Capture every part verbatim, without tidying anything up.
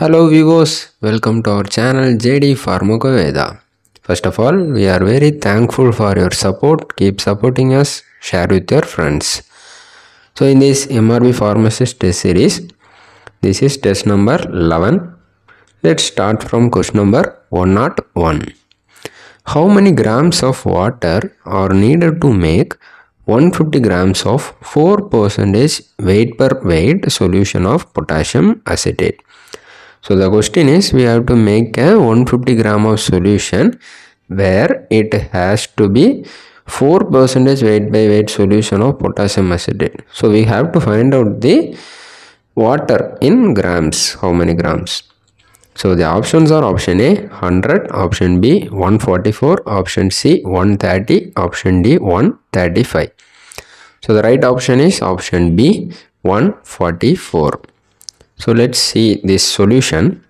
Hello viewers, welcome to our channel J D Pharmacaveda. First of all, we are very thankful for your support. Keep supporting us, share with your friends. So in this M R B Pharmacist Test Series, this is test number eleven. Let's start from question number one oh one. How many grams of water are needed to make one hundred fifty grams of four percent weight per weight solution of potassium acetate? So the question is, we have to make a one hundred fifty gram of solution where it has to be four percent weight by weight solution of potassium acetate. So we have to find out the water in grams, how many grams. So the options are option A one hundred, option B one hundred forty-four, option C one hundred thirty, option D one hundred thirty-five. So the right option is option B one hundred forty-four. So let's see this solution.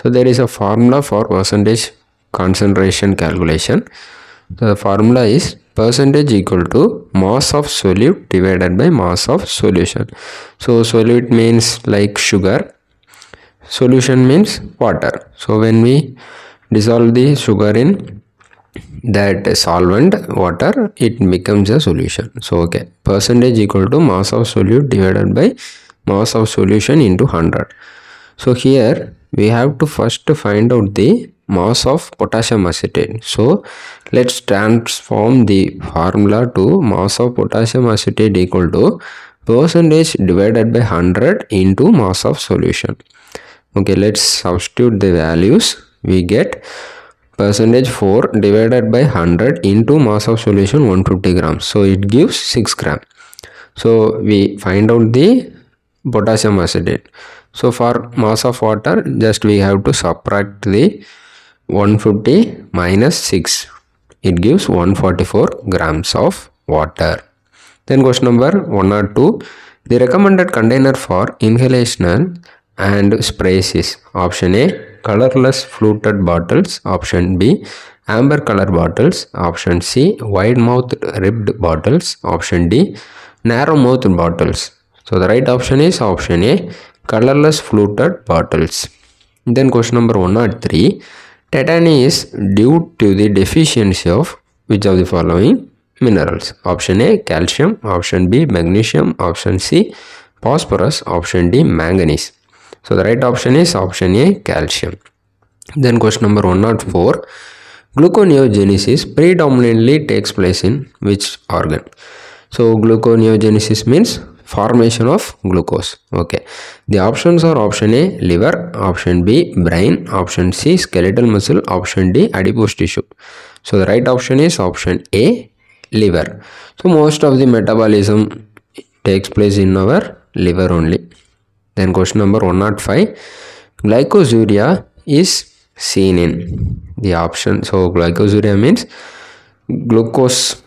So there is a formula for percentage concentration calculation. The formula is percentage equal to mass of solute divided by mass of solution. So solute means like sugar, solution means water. So when we dissolve the sugar in that solvent water, it becomes a solution. So okay, percentage equal to mass of solute divided by mass of solution into one hundred. So here we have to first find out the mass of potassium acetate. So let's transform the formula to mass of potassium acetate equal to percentage divided by one hundred into mass of solution. Okay, let's substitute the values. We get percentage four divided by one hundred into mass of solution one hundred fifty grams. So it gives six grams. So we find out the potassium acetate. So for mass of water, just we have to subtract the one hundred fifty minus six. It gives one hundred forty-four grams of water. Then question number one oh two. The recommended container for inhalation and sprays is option A colorless fluted bottles, option B amber color bottles, option C wide mouth ribbed bottles, option D narrow mouth bottles. So the right option is option A, colorless fluted bottles. Then question number one oh three, tetany is due to the deficiency of which of the following minerals? Option A, calcium, option B, magnesium, option C, phosphorus, option D, manganese. So the right option is option A, calcium. Then question number one oh four, gluconeogenesis predominantly takes place in which organ? So gluconeogenesis means formation of glucose. Okay, the options are option A liver, option B brain, option C skeletal muscle, option D adipose tissue. So the right option is option A liver. So most of the metabolism takes place in our liver only. Then question number one oh five, glycosuria is seen in the option. So glycosuria means glucose.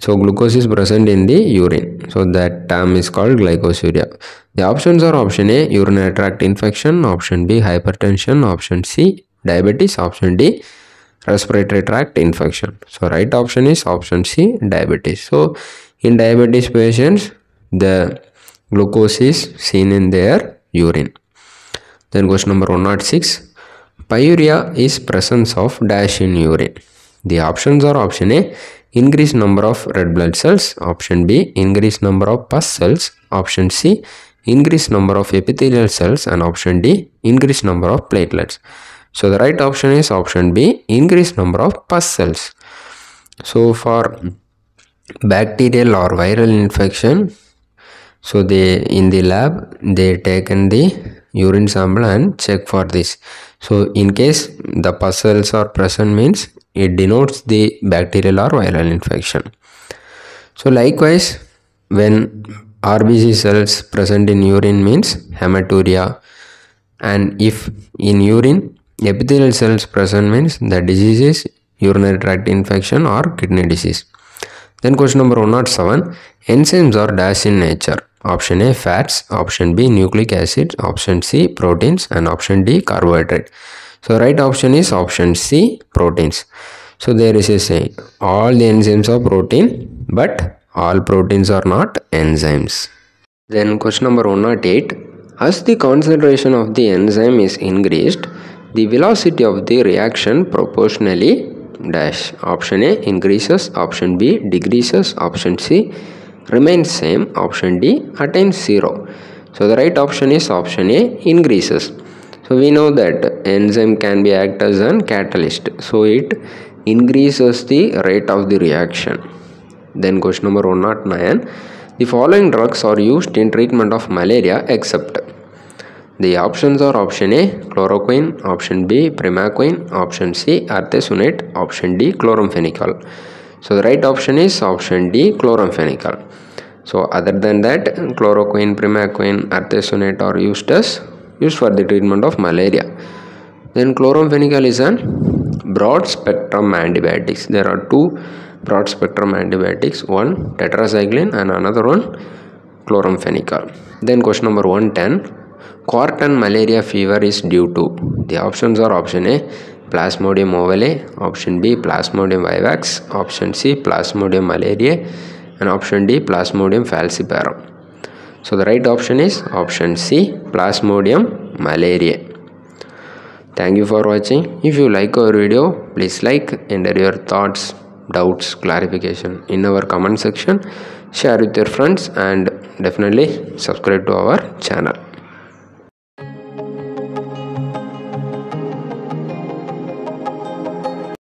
So glucose is present in the urine. So that term is called glycosuria. The options are option A, urinary tract infection, option B, hypertension, option C, diabetes, option D, respiratory tract infection. So right option is option C, diabetes. So in diabetes patients, the glucose is seen in their urine. Then question number one oh six, pyuria is presence of dash in urine. The options are option A, increased number of red blood cells, option B increased number of pus cells, option C increased number of epithelial cells, and option D increased number of platelets. So the right option is option B increased number of pus cells. So for bacterial or viral infection, so they in the lab they taken the urine sample and check for this. So in case the pus cells are present means it denotes the bacterial or viral infection. So likewise, when R B C cells present in urine means hematuria, and if in urine epithelial cells present means the disease is urinary tract infection or kidney disease. Then question number one oh seven, enzymes are dash in nature. Option A fats, option B nucleic acid, option C proteins, and option D carbohydrate. So right option is option C proteins. So there is a saying, all the enzymes are protein, but all proteins are not enzymes. Then question number one oh eight, As the concentration of the enzyme is increased, the velocity of the reaction proportionally dash. Option A increases, option B decreases, option C remains same, option D attains zero. So the right option is option A, increases. So we know that enzyme can be act as a catalyst, so it increases the rate of the reaction. Then question number one oh nine. The following drugs are used in treatment of malaria except. The options are option A, chloroquine, option B, primaquine, option C, artesunate, option D, chloramphenicol. So the right option is option D, chloramphenicol. So other than that, chloroquine, primaquine, artesunate are used as used for the treatment of malaria. Then chloramphenicol is an broad spectrum antibiotics. There are two broad spectrum antibiotics, one tetracycline and another one chloramphenicol. Then question number one ten. Quartan malaria fever is due to. The options are option A, plasmodium ovale, option B, plasmodium vivax, option C, plasmodium malariae, and option D, plasmodium falciparum. So the right option is option C, plasmodium malariae. Thank you for watching. If you like our video, please like, enter your thoughts, doubts, clarification in our comment section, share with your friends, and definitely subscribe to our channel.